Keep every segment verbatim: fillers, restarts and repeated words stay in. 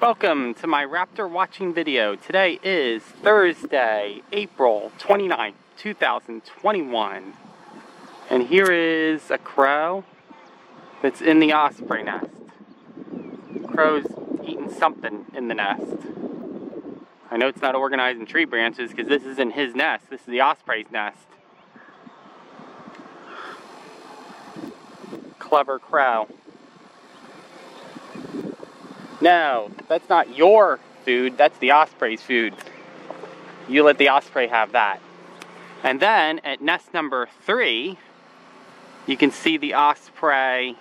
Welcome to my raptor watching video. Today is Thursday, April twenty-ninth, two thousand twenty-one. And here is a crow that's in the osprey nest. Crow's eating something in the nest. I know it's not organized in tree branches because this isn't his nest. This is the osprey's nest. Clever crow. No, that's not your food, that's the osprey's food. You let the osprey have that. And then at nest number three, you can see the osprey.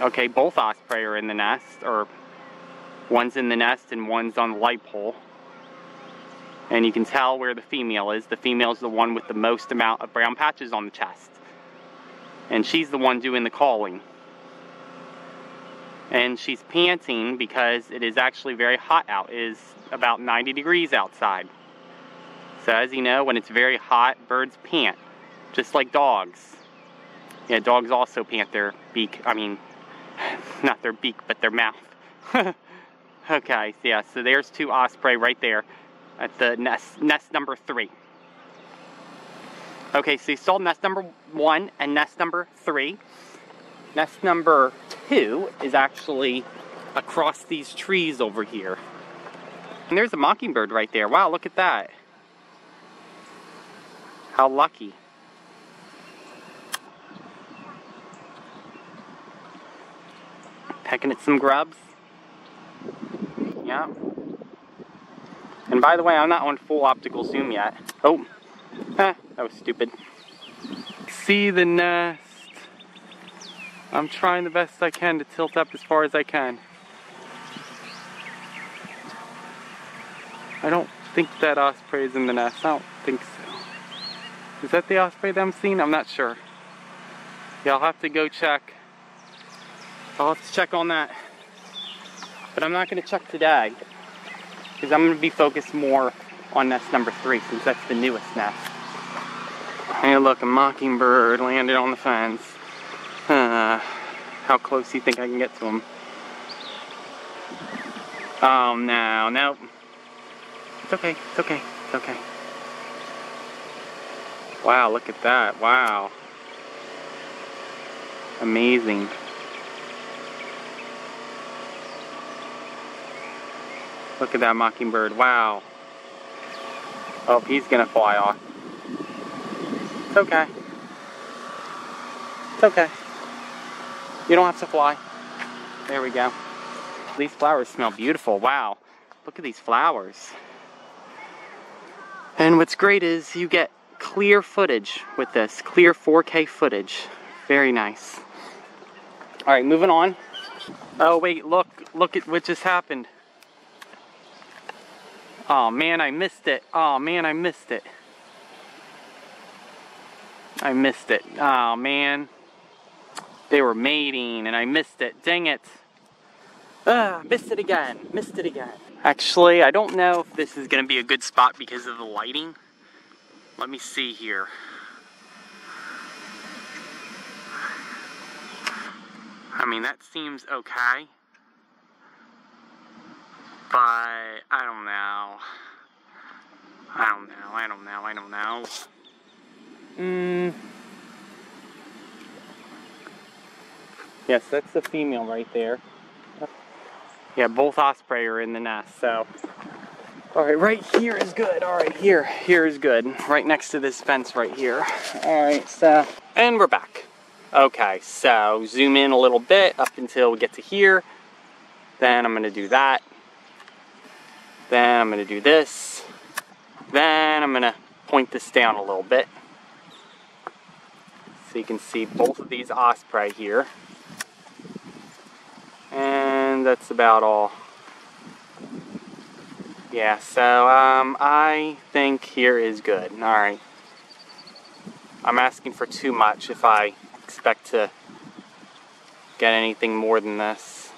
Okay, both osprey are in the nest, or one's in the nest and one's on the light pole. And you can tell where the female is. The female's the one with the most amount of brown patches on the chest. And she's the one doing the calling. And she's panting because it is actually very hot out. It is about ninety degrees outside. So as you know, when it's very hot, birds pant, just like dogs. Yeah, dogs also pant their beak. I mean, not their beak, but their mouth. Okay, yeah, so there's two osprey right there at the nest, nest number three. Okay, so you saw nest number one and nest number three. Nest number two is actually across these trees over here. And there's a mockingbird right there. Wow, look at that. How lucky. Pecking at some grubs. Yeah. And by the way, I'm not on full optical zoom yet. Oh, huh, that was stupid. See the nest. I'm trying the best I can to tilt up as far as I can. I don't think that osprey is in the nest. I don't think so. Is that the osprey that I'm seeing? I'm not sure. Yeah, I'll have to go check. I'll have to check on that. But I'm not going to check today, because I'm going to be focused more on nest number three, since that's the newest nest. Hey, look, a mockingbird landed on the fence. Uh, how close do you think I can get to him? Oh no, no. It's okay, it's okay, it's okay. Wow, look at that, wow. Amazing. Look at that mockingbird, wow. Oh, he's gonna fly off. It's okay. It's okay. You don't have to fly. There we go. These flowers smell beautiful. Wow. Look at these flowers. And what's great is you get clear footage with this. Clear four K footage. Very nice. Alright, moving on. Oh wait, look. Look at what just happened. Oh man, I missed it. Oh man, I missed it. I missed it. Oh man. They were mating and I missed it. Dang it. Ugh, missed it again. Missed it again. Actually, I don't know if this is going to be a good spot because of the lighting. Let me see here. I mean, that seems okay. But I don't know. I don't know. I don't know. I don't know. Mmm. Yes, that's the female right there. Yeah, both osprey are in the nest, so. Alright, right here is good. Alright, here. Here is good. Right next to this fence right here. Alright, so. And we're back. Okay, so zoom in a little bit up until we get to here. Then I'm going to do that. Then I'm going to do this. Then I'm going to point this down a little bit. So you can see both of these osprey here. And that's about all. Yeah, so um, I think here is good. Alright. I'm asking for too much if I expect to get anything more than this.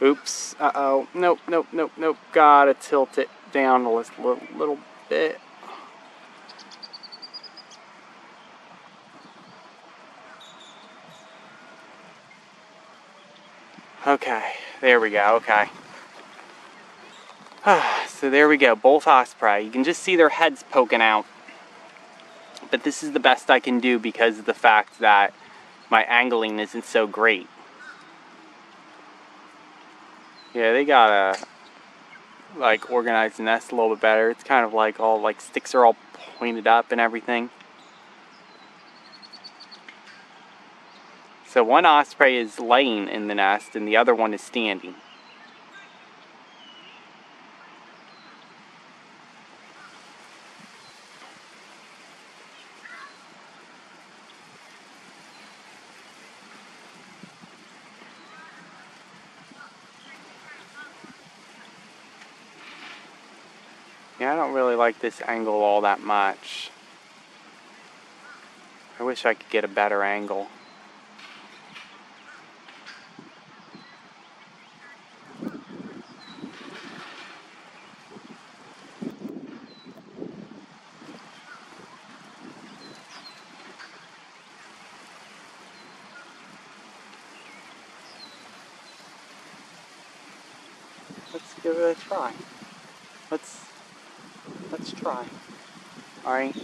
Oops. Uh-oh. Nope, nope, nope, nope. Gotta tilt it down a little, little bit. Okay, there we go, okay. So there we go, both osprey. You can just see their heads poking out. But this is the best I can do because of the fact that my angling isn't so great. Yeah, they gotta like organize the nest a little bit better. It's kind of like all like sticks are all pointed up and everything. So one osprey is laying in the nest and the other one is standing. Yeah, I don't really like this angle all that much. I wish I could get a better angle. Let's give it a try. Let's... Let's try. All right.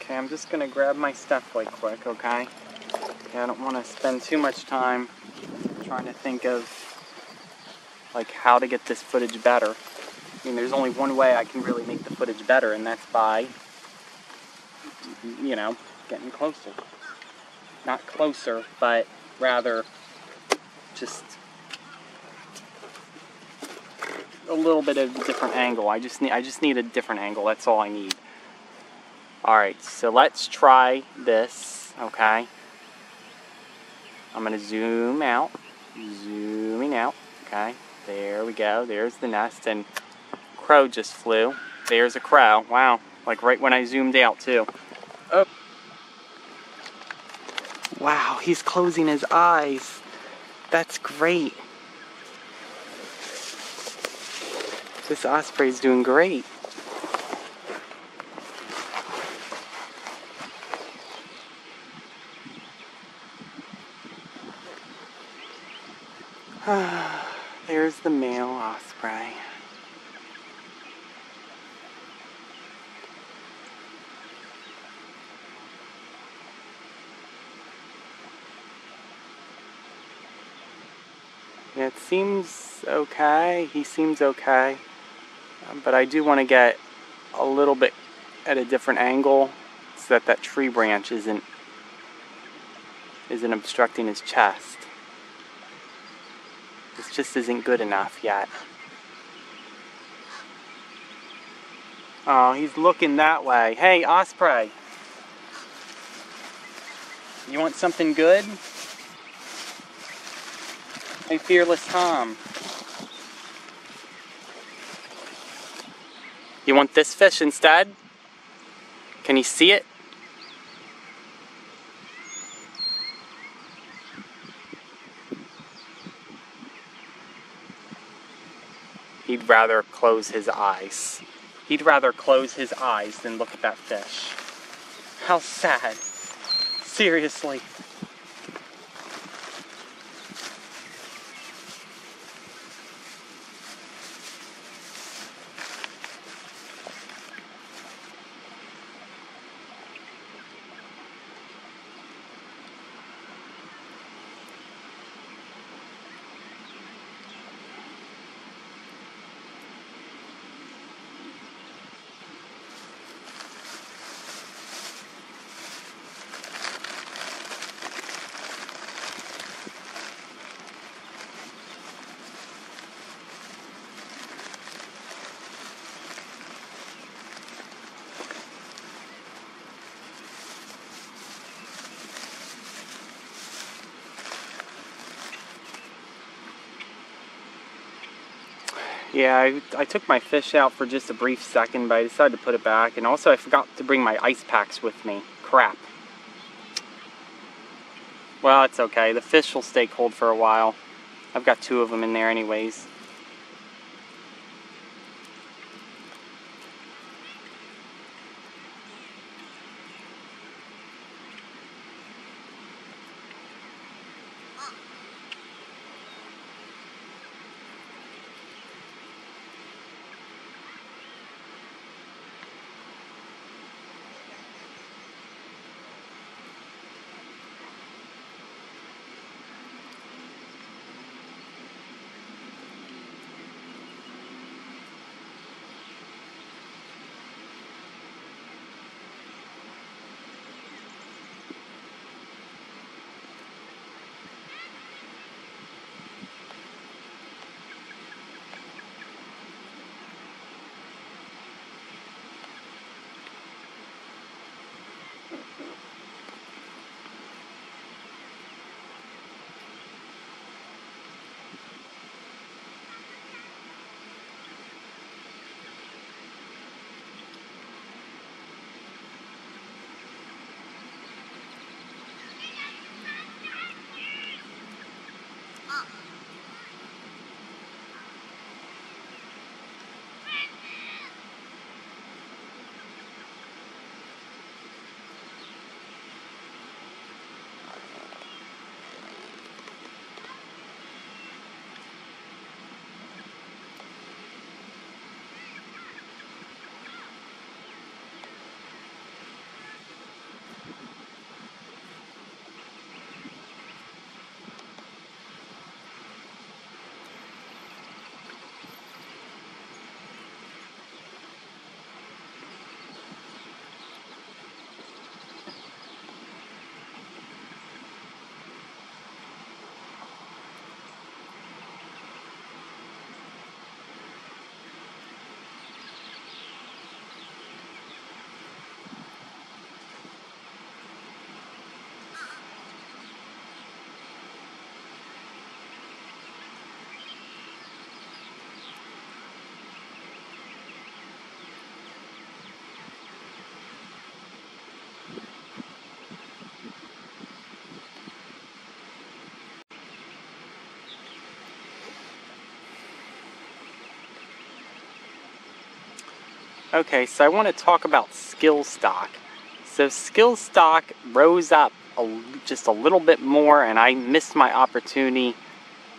Okay, I'm just gonna grab my stuff like quick, okay? Yeah, I don't want to spend too much time trying to think of like how to get this footage better. I mean, there's only one way I can really make the footage better, and that's by, you know, getting closer. Not closer, but rather just a little bit of a different angle. I just need I just need a different angle. That's all I need. All right, so let's try this. Okay, I'm gonna zoom out. Zooming out, okay, there we go, there's the nest, and crow just flew, there's a crow, wow, like right when I zoomed out too. Oh. Wow, he's closing his eyes, that's great. This osprey's doing great. There's the male osprey. Yeah, it seems okay. He seems okay. Um, but I do want to get a little bit at a different angle so that that tree branch isn't isn't obstructing his chest. This just isn't good enough yet. Oh, he's looking that way. Hey, osprey. You want something good? Hey, Fearless Tom. You want this fish instead? Can you see it? He'd rather close his eyes. He'd rather close his eyes than look at that fish. How sad. Seriously. Yeah, I, I took my fish out for just a brief second, but I decided to put it back. And also, I forgot to bring my ice packs with me. Crap. Well, it's okay. The fish will stay cold for a while. I've got two of them in there anyways. Okay, so I want to talk about skill stock. So skill stock rose up a, just a little bit more, and I missed my opportunity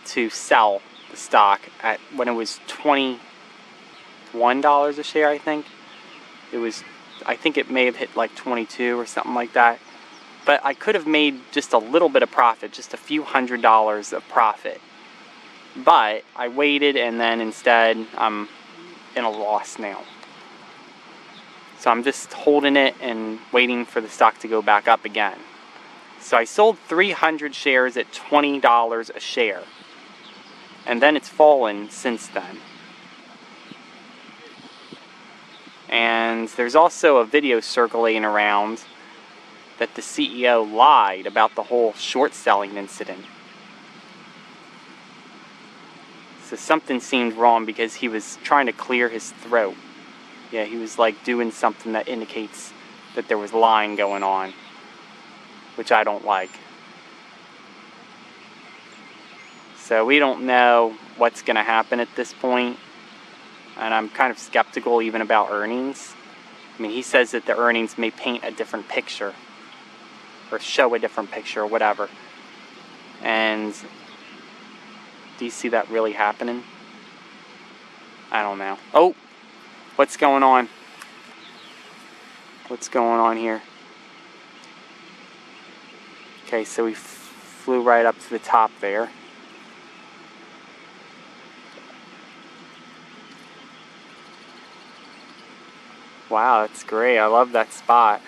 to sell the stock at when it was twenty-one dollars a share, I think. It was, I think it may have hit like twenty-two or something like that. But I could have made just a little bit of profit, just a few hundred dollars of profit. But I waited, and then instead I'm in a loss now. So I'm just holding it and waiting for the stock to go back up again. So I sold three hundred shares at twenty dollars a share. And then it's fallen since then. And there's also a video circulating around that the C E O lied about the whole short selling incident. So something seemed wrong because he was trying to clear his throat. Yeah, he was like doing something that indicates that there was lying going on, which I don't like. So we don't know what's going to happen at this point, and I'm kind of skeptical even about earnings. I mean, he says that the earnings may paint a different picture, or show a different picture, or whatever. And do you see that really happening? I don't know. Oh! What's going on? What's going on here? Okay, so we f flew right up to the top there. Wow, that's great. I love that spot.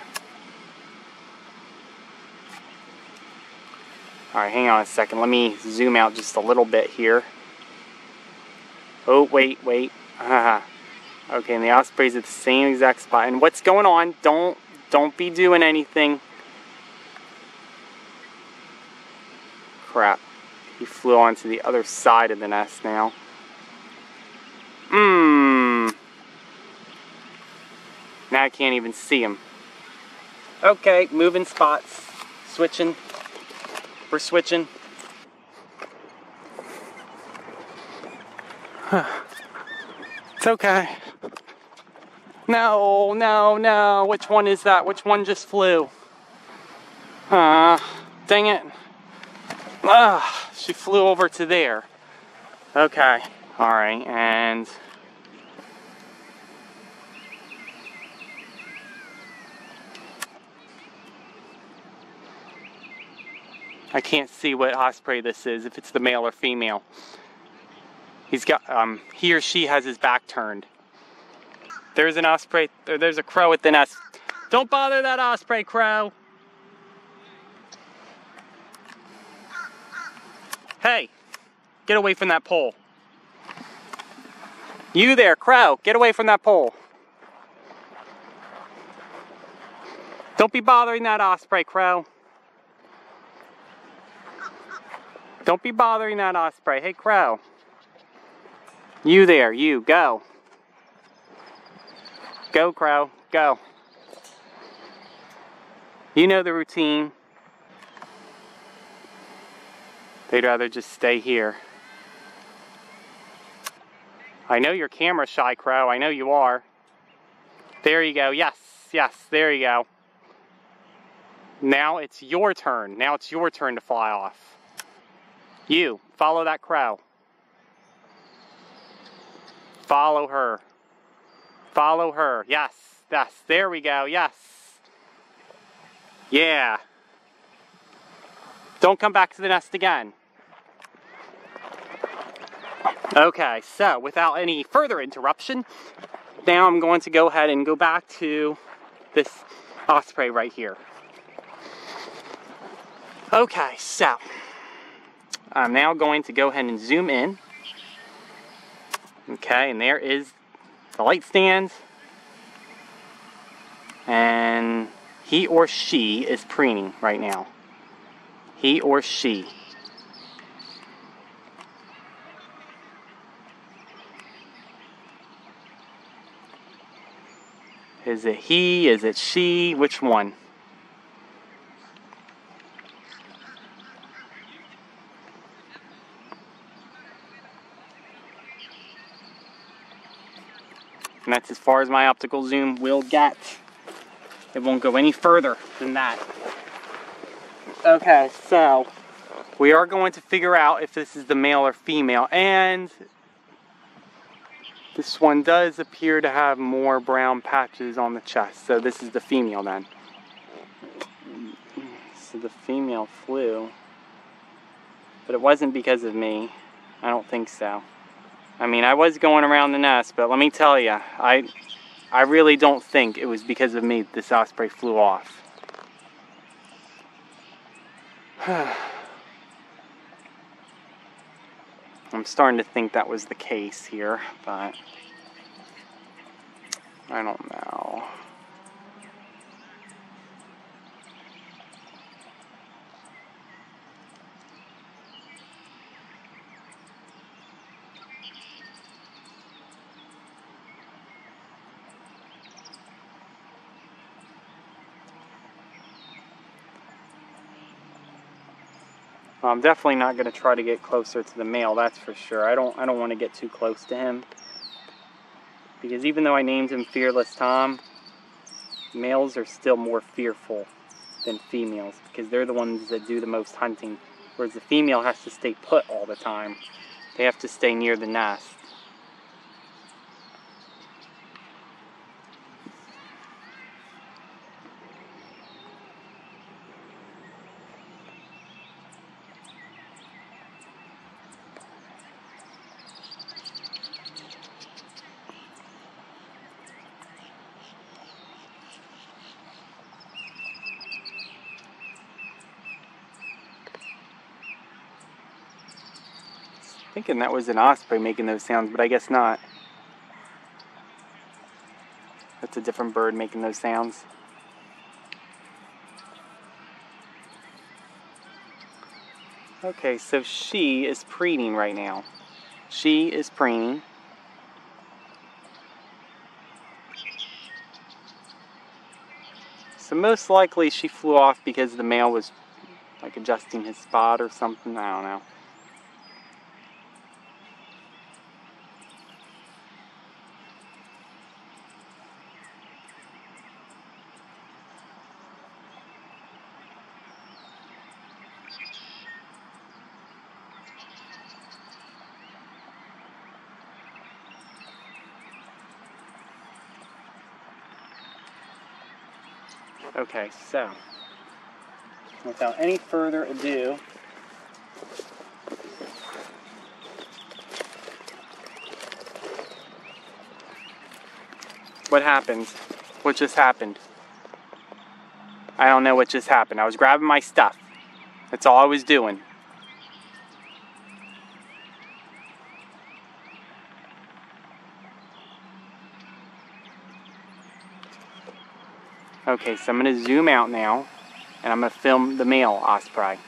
Alright, hang on a second. Let me zoom out just a little bit here. Oh, wait, wait. Haha. Okay, and the Ospreys at the same exact spot. And what's going on? Don't, don't be doing anything. Crap. He flew onto the other side of the nest now. Mmm. Now I can't even see him. Okay, moving spots. Switching. We're switching. Huh. It's okay. No, no, no. Which one is that? Which one just flew? Ah, uh, dang it. Ah, she flew over to there. Okay. All right, and I can't see what osprey this is, if it's the male or female. He's got, um, he or she has his back turned. There's an osprey, or there's a crow at the nest. Don't bother that osprey, crow. Hey, get away from that pole. You there, crow, get away from that pole. Don't be bothering that osprey, crow. Don't be bothering that osprey. Hey, crow. You there, you, go. Go, crow, go. You know the routine. They'd rather just stay here. I know you're camera shy, crow. I know you are. There you go. Yes, yes, there you go. Now it's your turn. Now it's your turn to fly off. You, follow that crow. Follow her. Follow her. Yes, yes. There we go. Yes. Yeah. Don't come back to the nest again. Okay, so without any further interruption, now I'm going to go ahead and go back to this osprey right here. Okay, so I'm now going to go ahead and zoom in. Okay, and there is the light stand. And he or she is preening right now. He or she. Is it he? Is it she? Which one? And that's as far as my optical zoom will get. It won't go any further than that. Okay, so we are going to figure out if this is the male or female. And this one does appear to have more brown patches on the chest. So this is the female then. So the female flew. But it wasn't because of me. I don't think so. I mean, I was going around the nest, but let me tell you, I I really don't think it was because of me that this osprey flew off. I'm starting to think that was the case here, but I don't know. I'm definitely not going to try to get closer to the male, that's for sure. I don't I don't want to get too close to him. Because even though I named him Fearless Tom, males are still more fearful than females. Because they're the ones that do the most hunting. Whereas the female has to stay put all the time. They have to stay near the nest. Thinking that was an osprey making those sounds, but I guess not. That's a different bird making those sounds. Okay, so she is preening right now. She is preening. So most likely she flew off because the male was like adjusting his spot or something, I don't know. Okay, so without any further ado, what happens? What just happened? I don't know what just happened. I was grabbing my stuff. That's all I was doing. Okay, so I'm going to zoom out now, and I'm going to film the male osprey.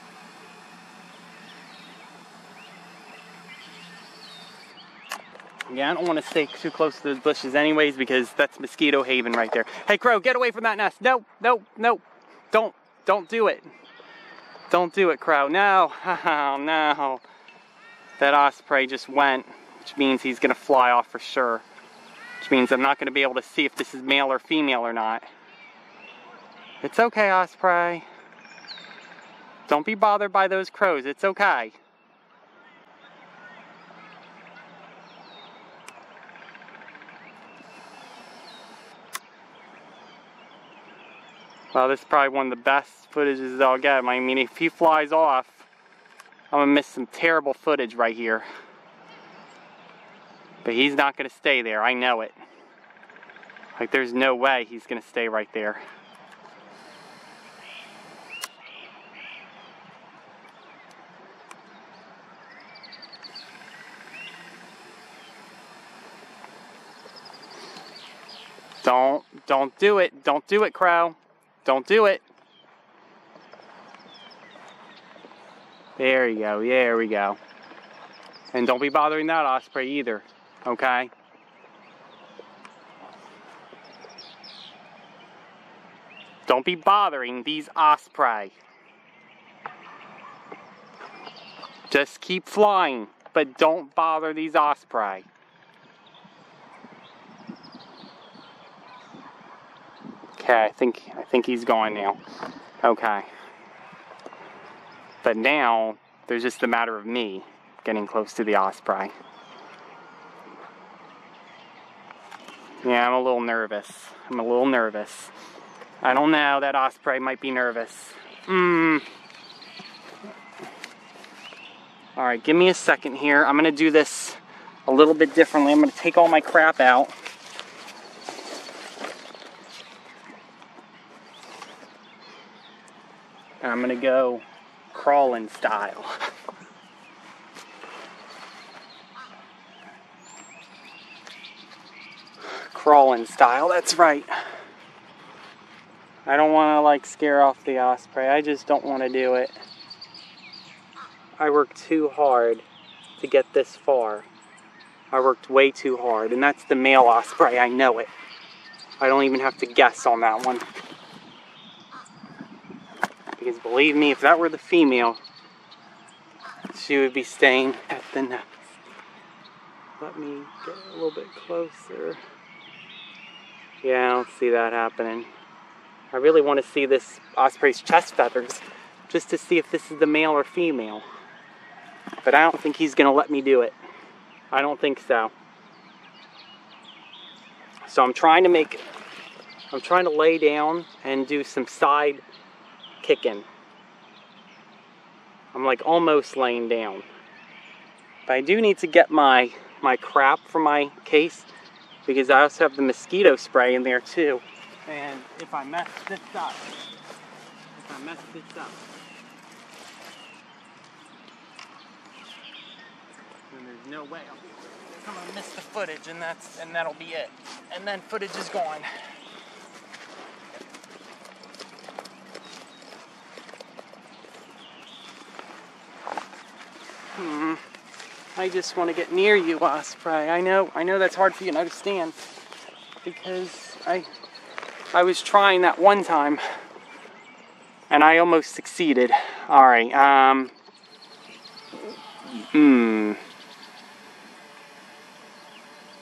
Yeah, I don't want to stay too close to those bushes anyways, because that's mosquito haven right there. Hey, crow, get away from that nest. No, no, no. Don't. Don't do it. Don't do it, crow. No. Oh, no. That osprey just went, which means he's going to fly off for sure. Which means I'm not going to be able to see if this is male or female or not. It's okay, osprey. Don't be bothered by those crows. It's okay. Well, this is probably one of the best footages I'll get. I mean, if he flies off, I'm going to miss some terrible footage right here. But he's not going to stay there. I know it. Like, there's no way he's going to stay right there. Don't, don't do it. Don't do it, crow. Don't do it. There you go. There we go. And don't be bothering that osprey either, okay? Don't be bothering these osprey. Just keep flying, but don't bother these osprey. Okay, I think I think he's gone now. Okay. But now there's just the matter of me getting close to the osprey. Yeah, I'm a little nervous. I'm a little nervous. I don't know, that osprey might be nervous. Mmm. Alright, give me a second here. I'm gonna do this a little bit differently. I'm gonna take all my crap out. I'm gonna go crawling style. Crawling style, that's right. I don't wanna like scare off the osprey. I just don't wanna do it. I worked too hard to get this far. I worked way too hard, and that's the male osprey, I know it. I don't even have to guess on that one. Because believe me, if that were the female, she would be staying at the nest. Let me get a little bit closer. Yeah, I don't see that happening. I really want to see this osprey's chest feathers just to see if this is the male or female. But I don't think he's going to let me do it. I don't think so. So I'm trying to make, I'm trying to lay down and do some side kicking. I'm like almost laying down, but I do need to get my my crap from my case, because I also have the mosquito spray in there too, and if I mess this up if I mess this up then there's no way I'll be, I'm gonna miss the footage, and that's and that'll be it, and then footage is gone. Hmm. I just want to get near you, osprey. I know, I know that's hard for you to understand, because I, I was trying that one time, and I almost succeeded. All right. Um. Hmm.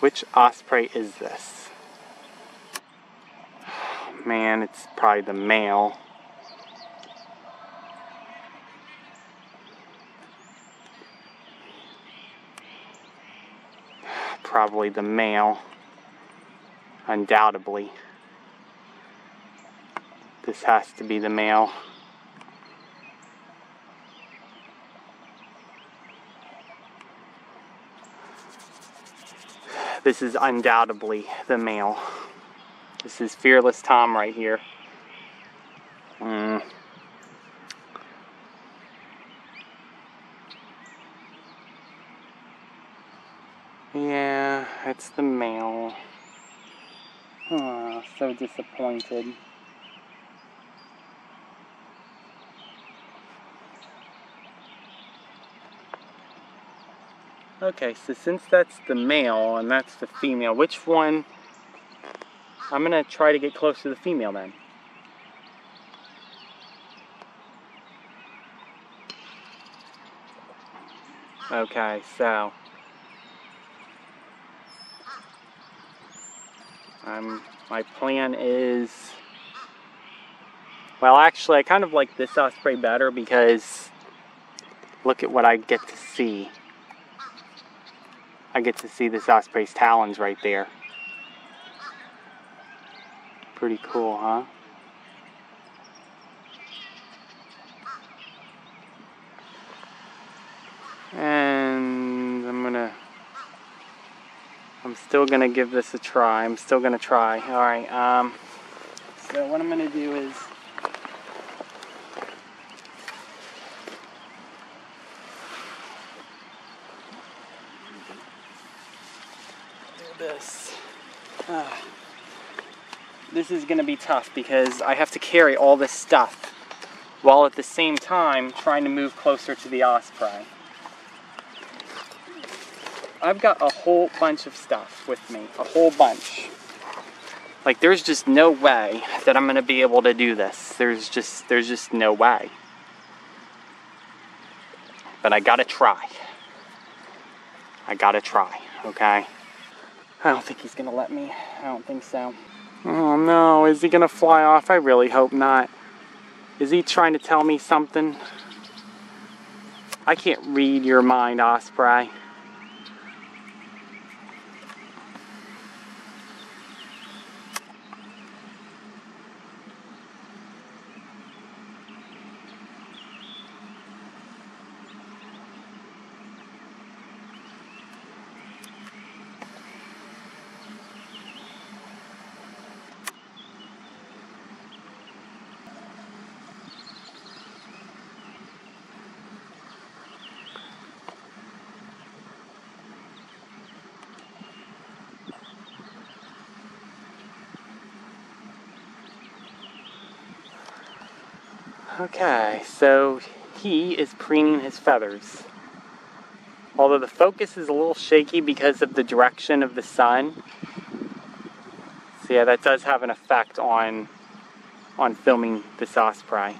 Which osprey is this? Oh, man, it's probably the male. Probably the male. Undoubtedly. This has to be the male. This is undoubtedly the male. This is Fearless Tom right here. Mm. Yeah, it's the male. Oh, so disappointed. Okay, so since that's the male and that's the female, which one? I'm going to try to get close to the female then. Okay, so Um, my plan is, well, actually, I kind of like this osprey better because look at what I get to see. I get to see this osprey's talons right there. Pretty cool, huh? And I'm gonna, I'm still gonna give this a try. I'm still gonna try. All right. Um, so what I'm gonna do is, this. Uh, this is going to be tough because I have to carry all this stuff while at the same time trying to move closer to the osprey. I've got a whole bunch of stuff with me, a whole bunch. Like there's just no way that I'm going to be able to do this. There's just there's just no way. But I got to try. I got to try, okay? I don't think he's gonna let me. I don't think so. Oh no, is he gonna fly off? I really hope not. Is he trying to tell me something? I can't read your mind, Osprey. Okay, so he is preening his feathers. Although the focus is a little shaky because of the direction of the sun. So yeah, that does have an effect on, on filming this osprey.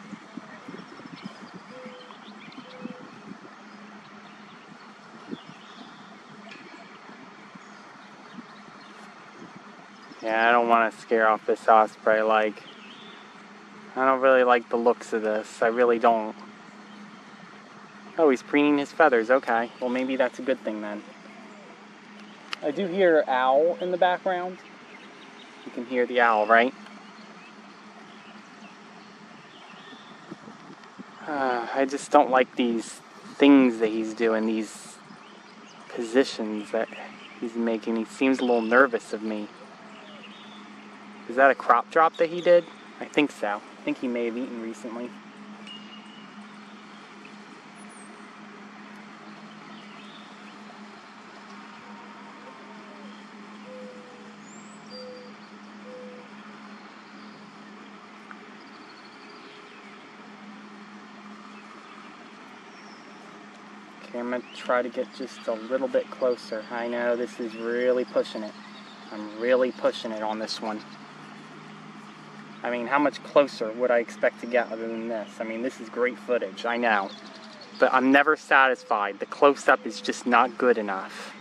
Yeah, I don't want to scare off this osprey like. I don't really like the looks of this. I really don't. Oh, he's preening his feathers. Okay. Well, maybe that's a good thing then. I do hear an owl in the background. You can hear the owl, right? Uh, I just don't like these things that he's doing, these positions that he's making. He seems a little nervous of me. Is that a crop drop that he did? I think so. I think he may have eaten recently. Okay, I'm going to try to get just a little bit closer. I know this is really pushing it. I'm really pushing it on this one. I mean, how much closer would I expect to get other than this? I mean, this is great footage, I know. But I'm never satisfied. The close-up is just not good enough.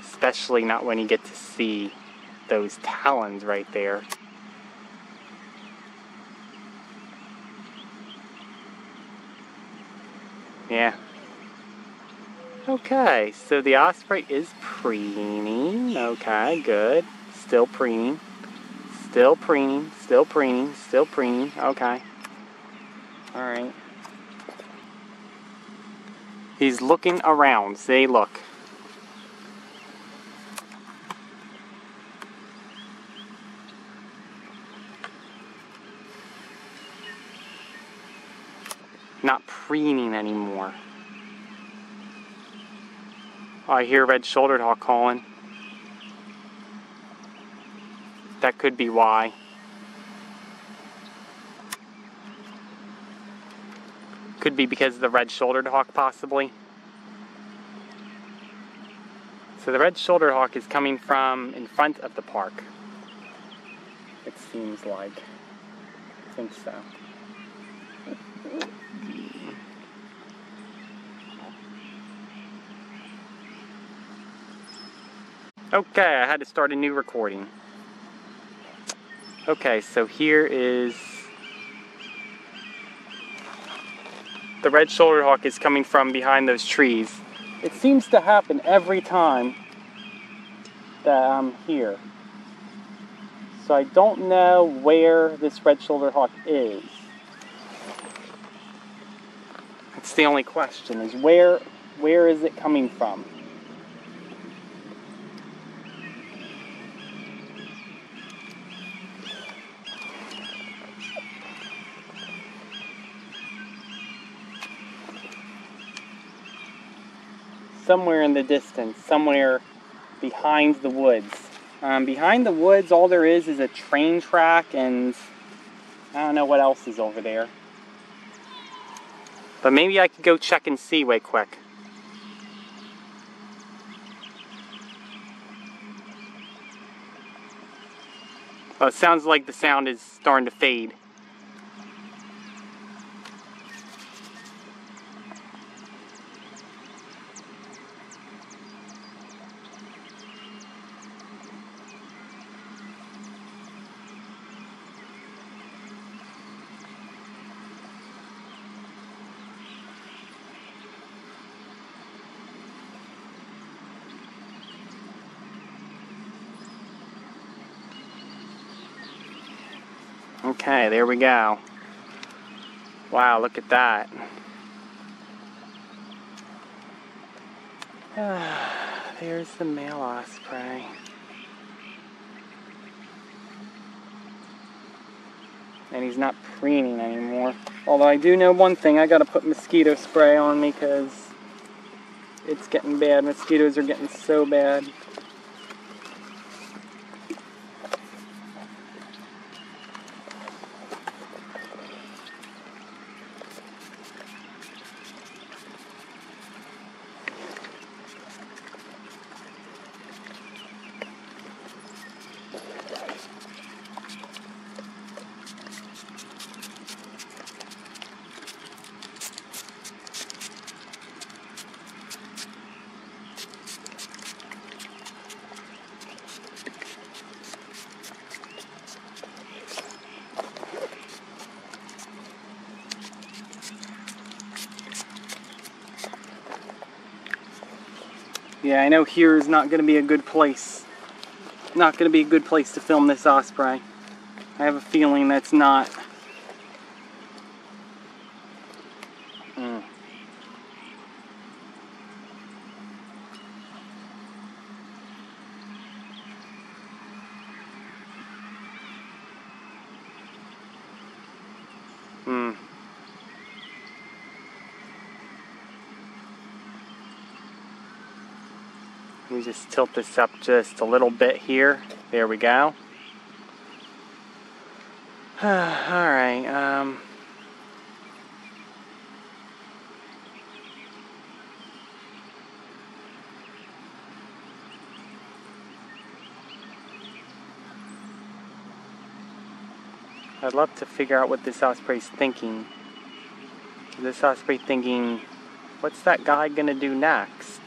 Especially not when you get to see those talons right there. Yeah. Okay, so the osprey is preening. Okay, good. Still preening. Still preening, still preening, still preening. Okay. Alright. He's looking around. See, look. Not preening anymore. Oh, I hear red-shouldered hawk calling. That could be why. Could be because of the red-shouldered hawk, possibly. So the red-shouldered hawk is coming from in front of the park. It seems like. I think so. Okay, I had to start a new recording. Okay, so here is... the red-shouldered hawk is coming from behind those trees. It seems to happen every time that I'm here. So I don't know where this red-shouldered hawk is. That's the only question, is where, where is it coming from? Somewhere in the distance, somewhere behind the woods. Um, behind the woods, all there is is a train track, and I don't know what else is over there. But maybe I could go check and see way quick. Well, it sounds like the sound is starting to fade. Okay, there we go. Wow, look at that. Ah, there's the male osprey. And he's not preening anymore. Although I do know one thing, I gotta put mosquito spray on me because it's getting bad. Mosquitoes are getting so bad. Yeah, I know here is not going to be a good place. Not going to be a good place to film this osprey. I have a feeling that's not. Mm. Mm. Let me just tilt this up just a little bit here. There we go. Alright, um... I'd love to figure out what this Osprey's thinking. This Osprey thinking, what's that guy gonna do next?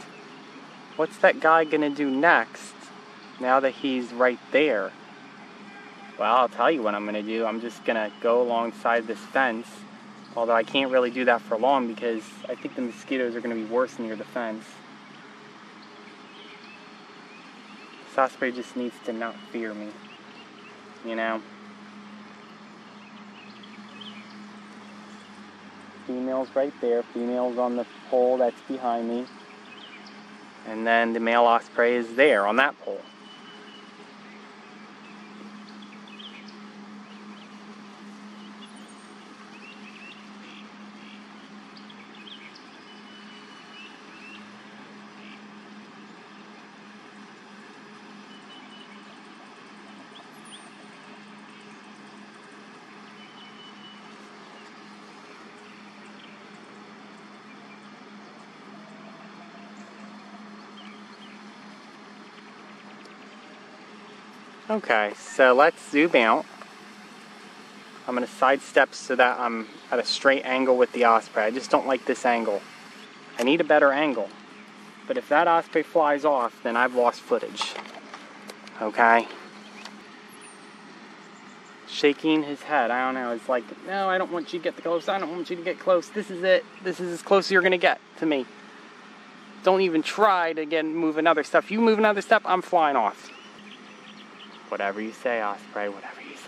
What's that guy gonna do next? Now that he's right there. Well, I'll tell you what I'm gonna do. I'm just gonna go alongside this fence. Although I can't really do that for long because I think the mosquitoes are gonna be worse near the fence. This Osprey just needs to not fear me. You know? Female's right there. Female's on the pole that's behind me. And then the male osprey is there on that pole. Okay, so let's zoom out. I'm going to sidestep so that I'm at a straight angle with the osprey. I just don't like this angle. I need a better angle. But if that osprey flies off, then I've lost footage. Okay? Shaking his head. I don't know. It's like, no, I don't want you to get close. I don't want you to get close. This is it. This is as close as you're going to get to me. Don't even try to again move another step. If you move another step, I'm flying off. Whatever you say, Osprey, whatever you say.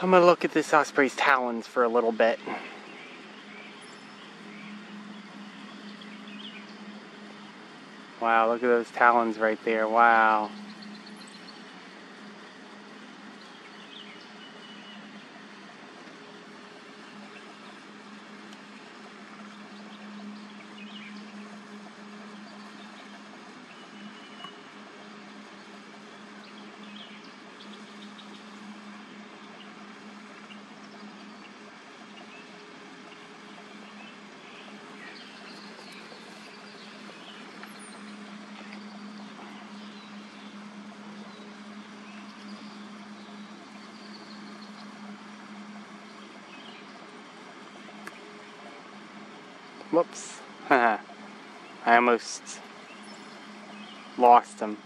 I'm going to look at this osprey's talons for a little bit. Wow, look at those talons right there. Wow. Whoops. I almost lost him.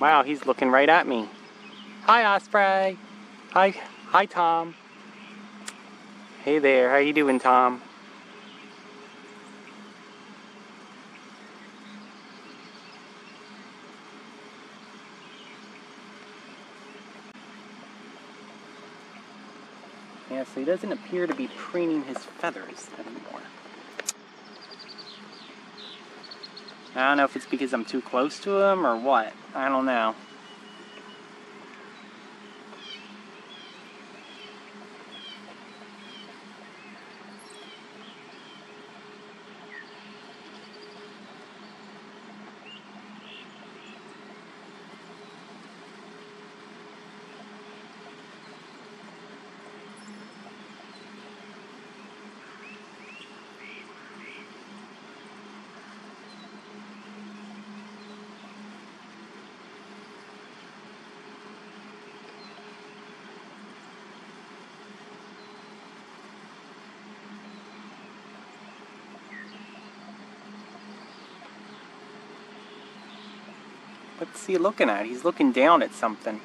Wow, he's looking right at me. Hi, Osprey. Hi, hi, Tom. Hey there, how you doing, Tom? Yeah, so he doesn't appear to be preening his feathers anymore. I don't know if it's because I'm too close to him or what. I don't know. What's he looking at? He's looking down at something.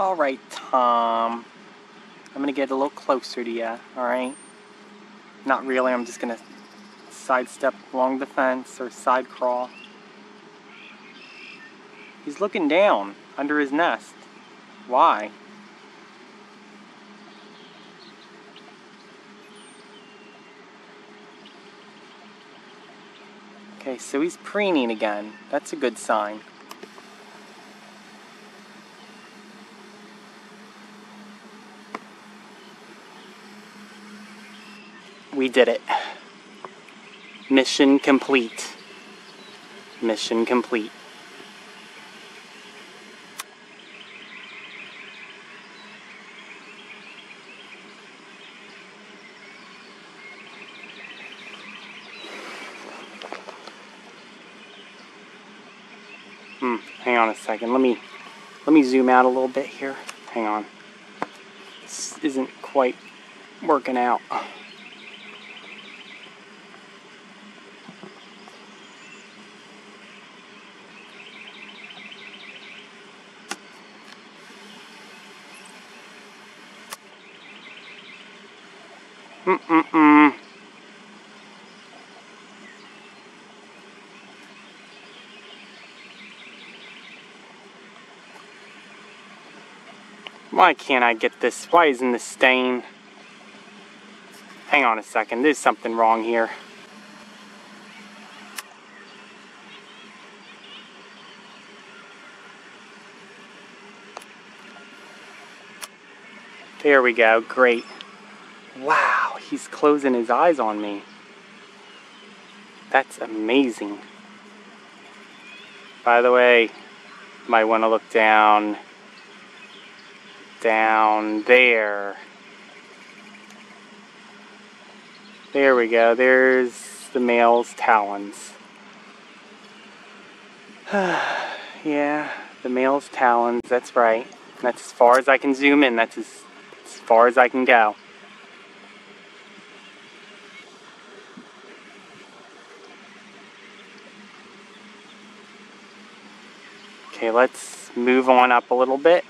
All right, Tom. I'm going to get a little closer to you, all right? Not really. I'm just going to sidestep along the fence or side crawl. He's looking down under his nest. Why? Okay, so he's preening again. That's a good sign. We did it. Mission complete. Mission complete. Hmm, hang on a second. Let me let me zoom out a little bit here. Hang on. This isn't quite working out. Mm-mm-mm. Why can't I get this? Why isn't this staying? Hang on a second. There's something wrong here. There we go. Great. Wow. He's closing his eyes on me. That's amazing. By the way, might want to look down, down there. There we go. There's the male's talons. Yeah, the male's talons. That's right. That's as far as I can zoom in. That's as, as far as I can go. Okay, let's move on up a little bit.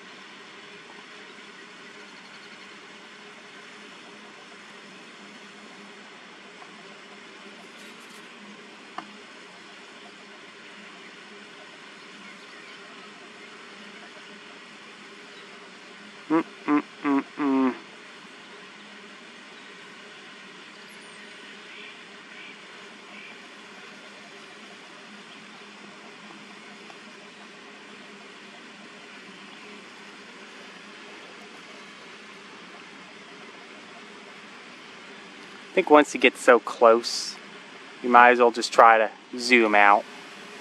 Mm-mm-mm-mm. I think once you get so close, you might as well just try to zoom out.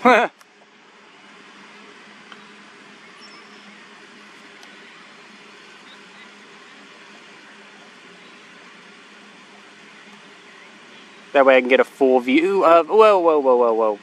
That way I can get a full view of... Whoa, whoa, whoa, whoa, whoa.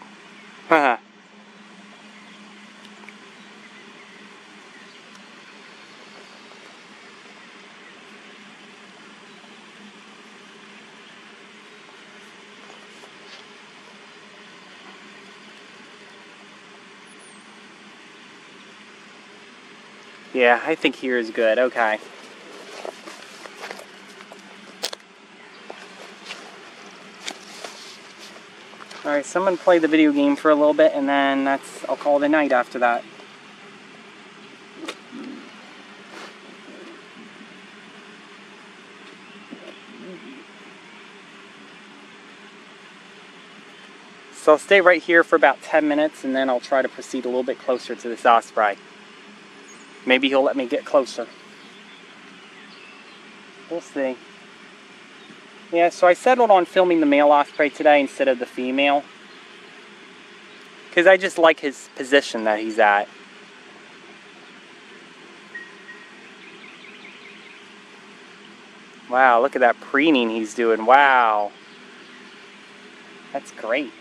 Yeah, I think here is good. Okay. Alright, so I'm going to play the video game for a little bit, and then that's I'll call it a night after that. So I'll stay right here for about ten minutes, and then I'll try to proceed a little bit closer to this osprey. Maybe he'll let me get closer. We'll see. Yeah, so I settled on filming the male osprey today instead of the female. Because I just like his position that he's at. Wow, look at that preening he's doing. Wow. That's great.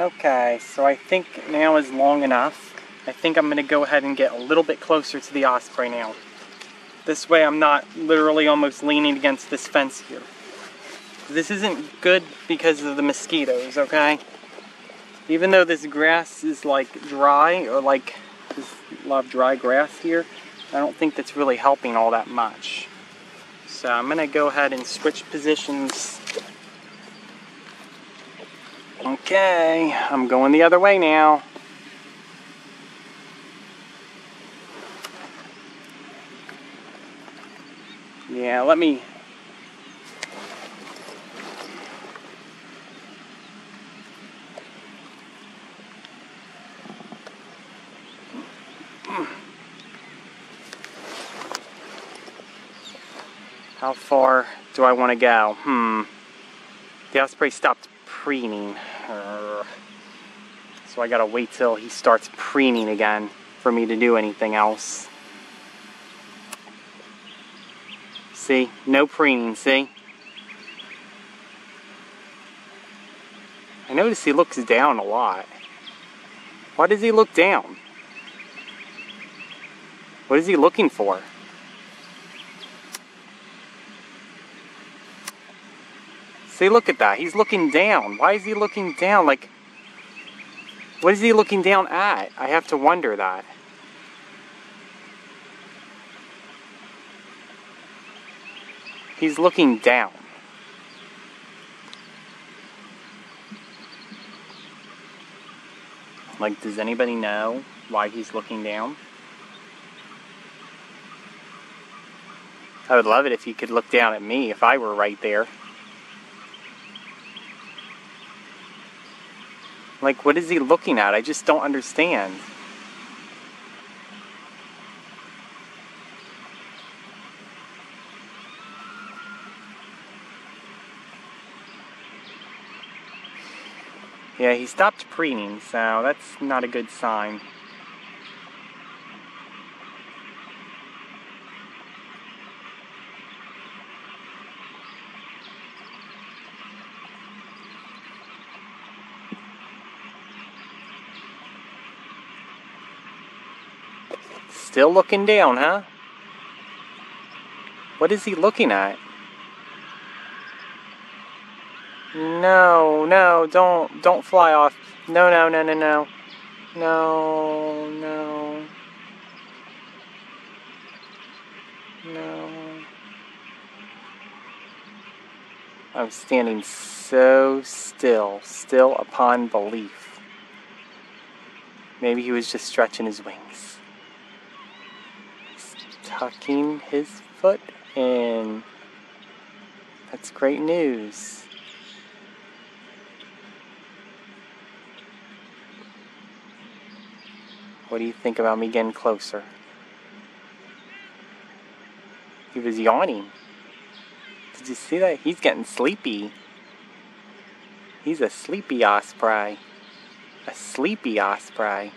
Okay, so I think now is long enough. I think I'm going to go ahead and get a little bit closer to the osprey now. This way I'm not literally almost leaning against this fence here. This isn't good because of the mosquitoes, okay? Even though this grass is like dry, or like there's a lot of dry grass here, I don't think that's really helping all that much. So I'm going to go ahead and switch positions. Okay, I'm going the other way now. Yeah, let me... How far do I want to go? Hmm. The osprey stopped preening. So I gotta wait till he starts preening again for me to do anything else. See? No preening, see? I notice he looks down a lot. Why does he look down? What is he looking for? See, look at that. He's looking down. Why is he looking down? Like, what is he looking down at? I have to wonder that. He's looking down. Like, does anybody know why he's looking down? I would love it if he could look down at me if I were right there. Like, what is he looking at? I just don't understand. Yeah, he stopped preening, so that's not a good sign. Still looking down, huh? What is he looking at? No, no, don't, don't fly off. No, no, no, no, no. No, no. No. I'm standing so still, still upon belief. Maybe he was just stretching his wings. Tucking his foot in. That's great news. What do you think about me getting closer? He was yawning. Did you see that? He's getting sleepy. He's a sleepy osprey. A sleepy osprey.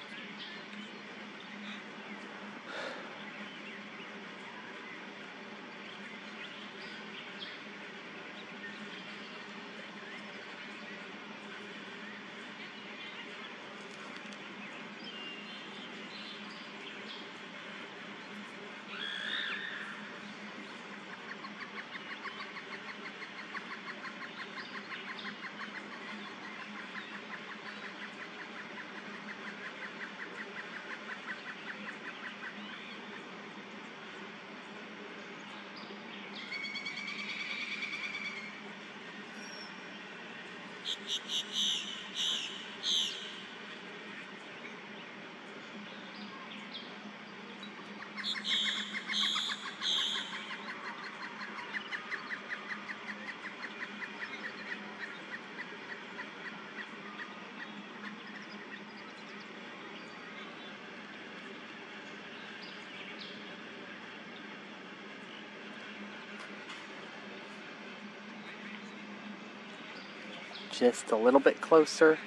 Just a little bit closer.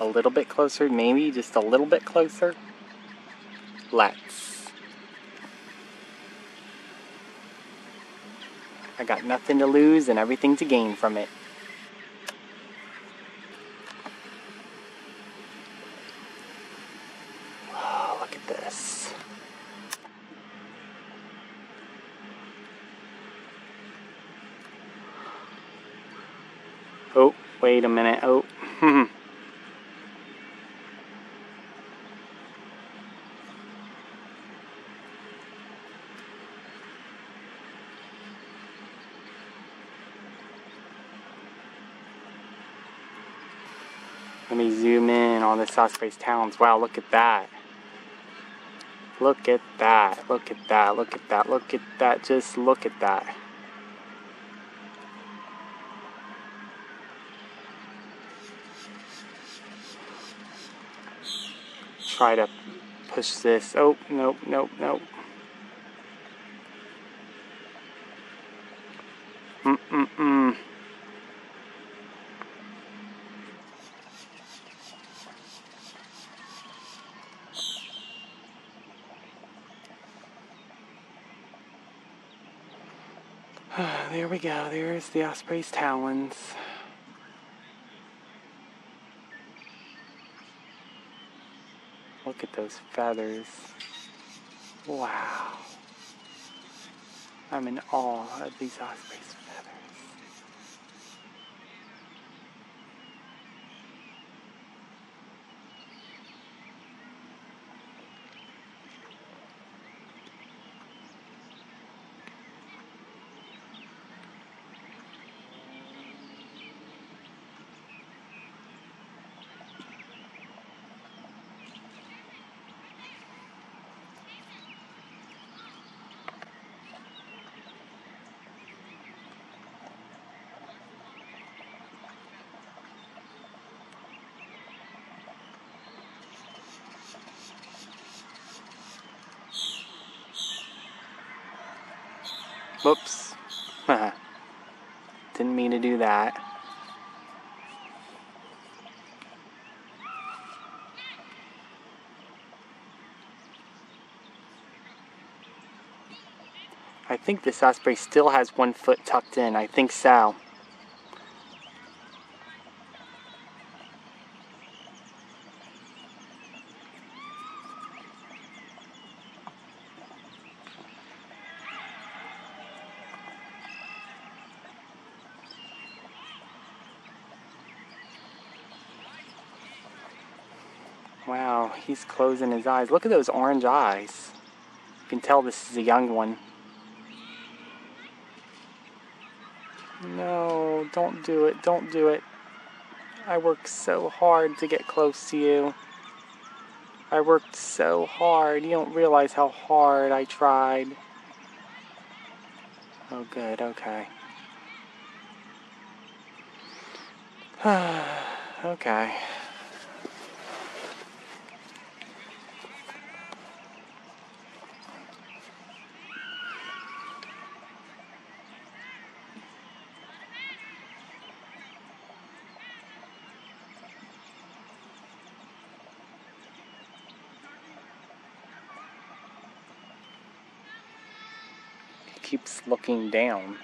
A little bit closer. Maybe just a little bit closer. Let's. I got nothing to lose and everything to gain from it. Oh, look at this. Oh, wait a minute. Oh. Let me zoom in on this osprey's talons. Wow, look at that. Look at that. Look at that. Look at that. Look at that. Just look at that. Try to push this. Oh, nope, nope, nope. Mm-mm-mm. There we go. There's the osprey's talons. Look at those feathers. Wow. I'm in awe of these osprey's feathers. Whoops. Didn't mean to do that. I think this osprey still has one foot tucked in. I think so. Wow, he's closing his eyes. Look at those orange eyes. You can tell this is a young one. No, don't do it, don't do it. I worked so hard to get close to you. I worked so hard. You don't realize how hard I tried. Oh, good, okay. Okay. Keeps looking down.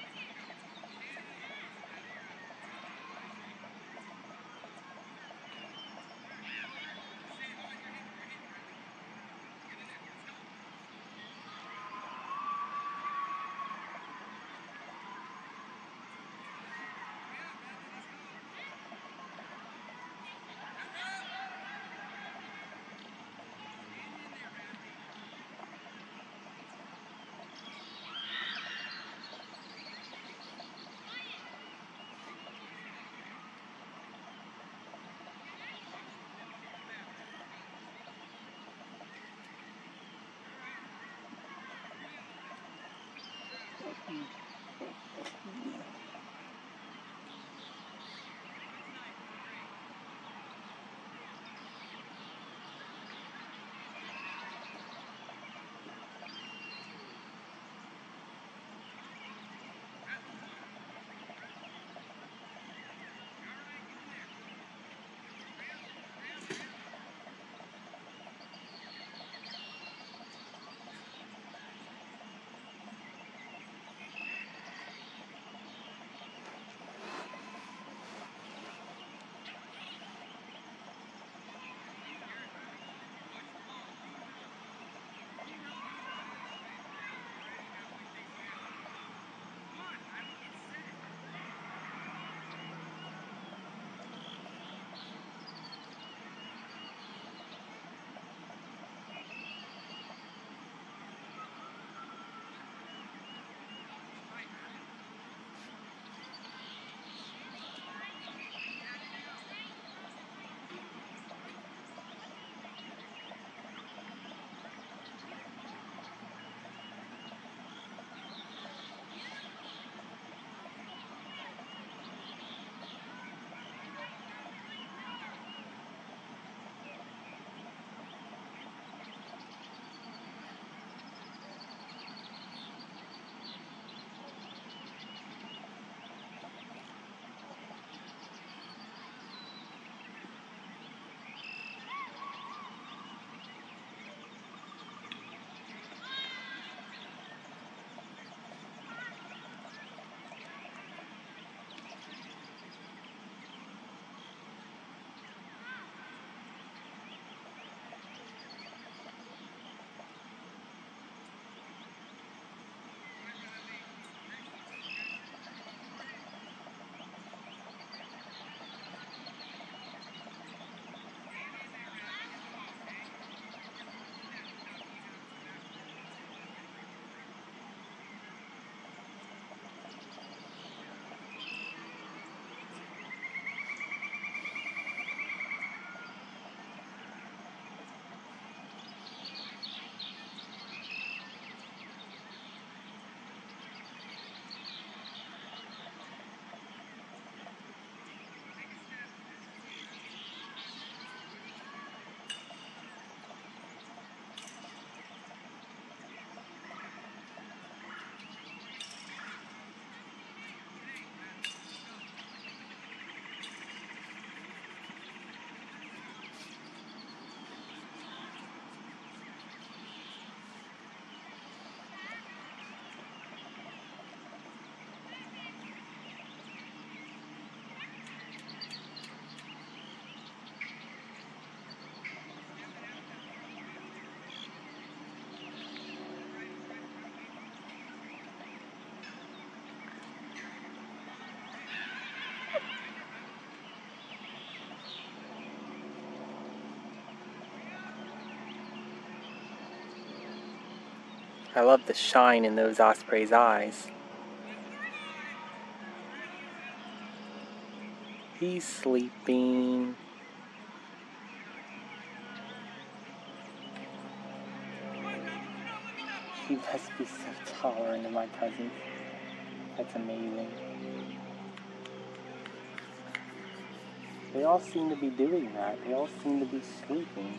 I love the shine in those ospreys' eyes. He's sleeping. He must be so tolerant of my cousin. That's amazing. They all seem to be doing that. They all seem to be sleeping.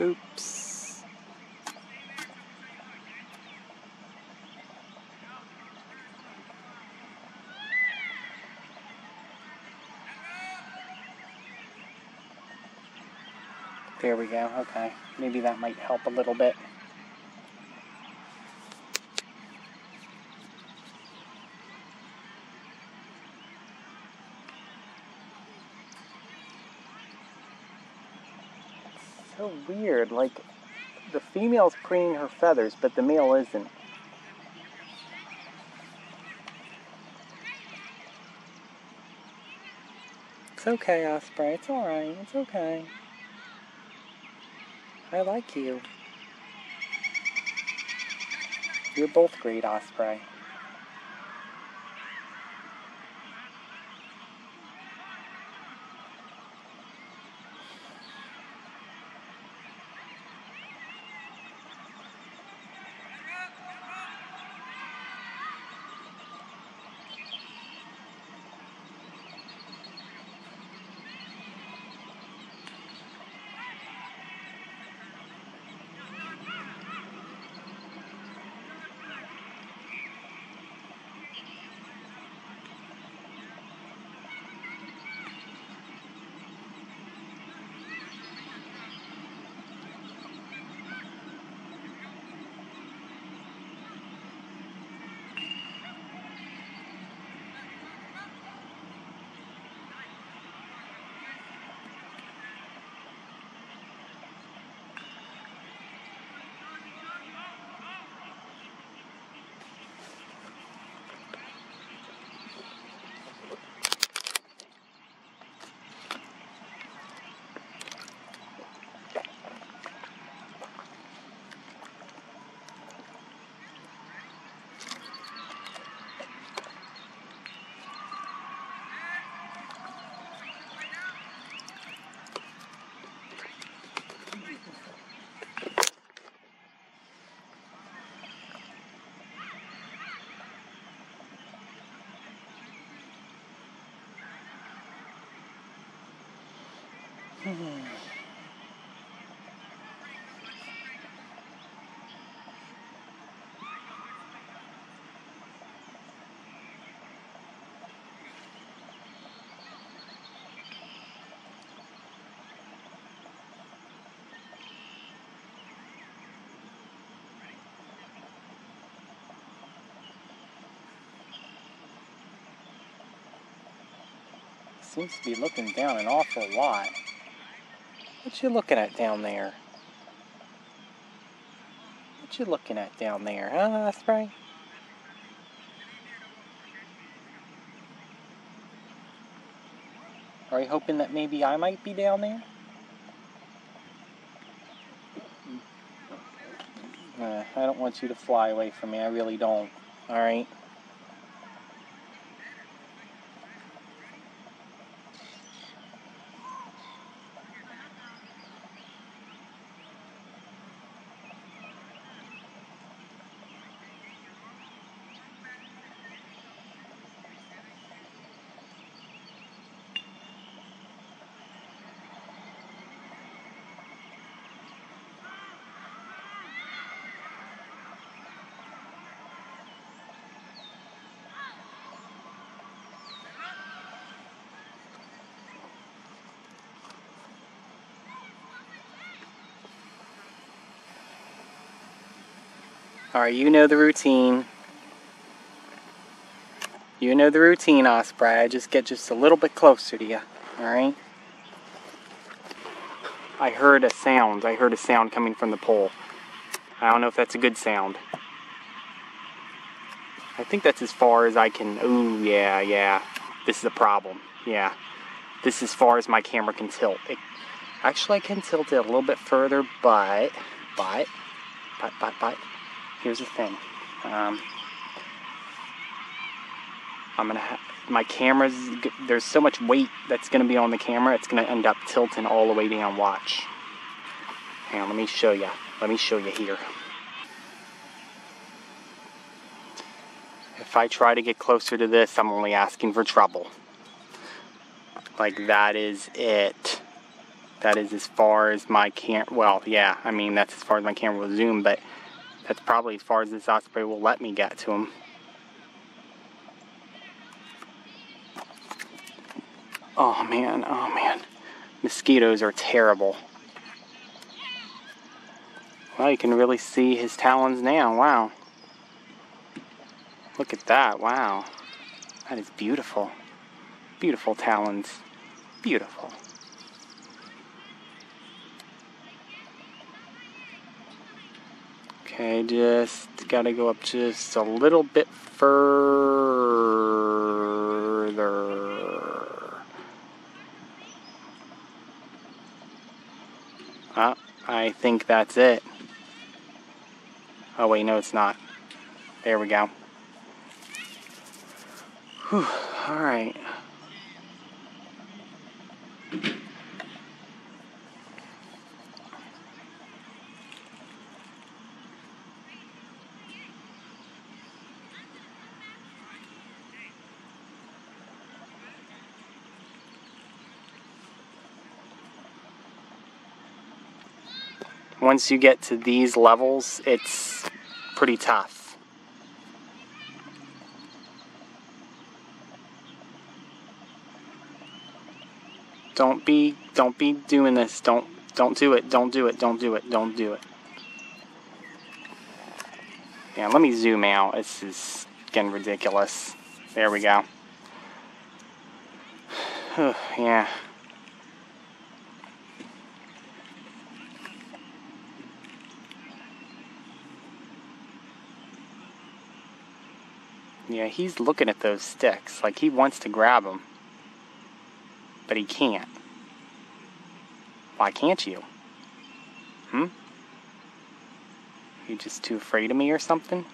Oops. There we go. Okay. Maybe that might help a little bit. So weird, like, the female's preening her feathers, but the male isn't. It's okay, Osprey, it's alright, it's okay. I like you. You're both great, Osprey. seems to be looking down an awful lot. What you looking at down there? What you looking at down there, huh, Osprey? Are you hoping that maybe I might be down there? Uh, I don't want you to fly away from me. I really don't. Alright? Alright, you know the routine. You know the routine, Osprey. I just get just a little bit closer to you. Alright? I heard a sound. I heard a sound coming from the pole. I don't know if that's a good sound. I think that's as far as I can... Ooh, yeah, yeah. This is a problem. Yeah. This is as far as my camera can tilt. It, actually, I can tilt it a little bit further, but... But... But, but, but... Here's the thing, um, I'm gonna ha my camera's, there's so much weight that's gonna be on the camera, it's gonna end up tilting all the way down, watch. Hang on, let me show you, let me show you here. If I try to get closer to this, I'm only asking for trouble. Like, that is it. That is as far as my cam, well, yeah, I mean, that's as far as my camera will zoom, but that's probably as far as this Osprey will let me get to him. Oh man, oh man. Mosquitoes are terrible. Well, you can really see his talons now, wow. Look at that, wow. That is beautiful. Beautiful talons. Beautiful. Okay, just gotta go up just a little bit further. Ah, I think that's it. Oh wait, no it's not. There we go. Whew, alright. Once you get to these levels, it's pretty tough. Don't be, don't be doing this. Don't, don't do it. Don't do it. Don't do it. Don't do it. Yeah, let me zoom out. This is getting ridiculous. There we go. Yeah. Yeah, he's looking at those sticks, like he wants to grab them, but he can't. Why can't you? Hmm? You just too afraid of me or something?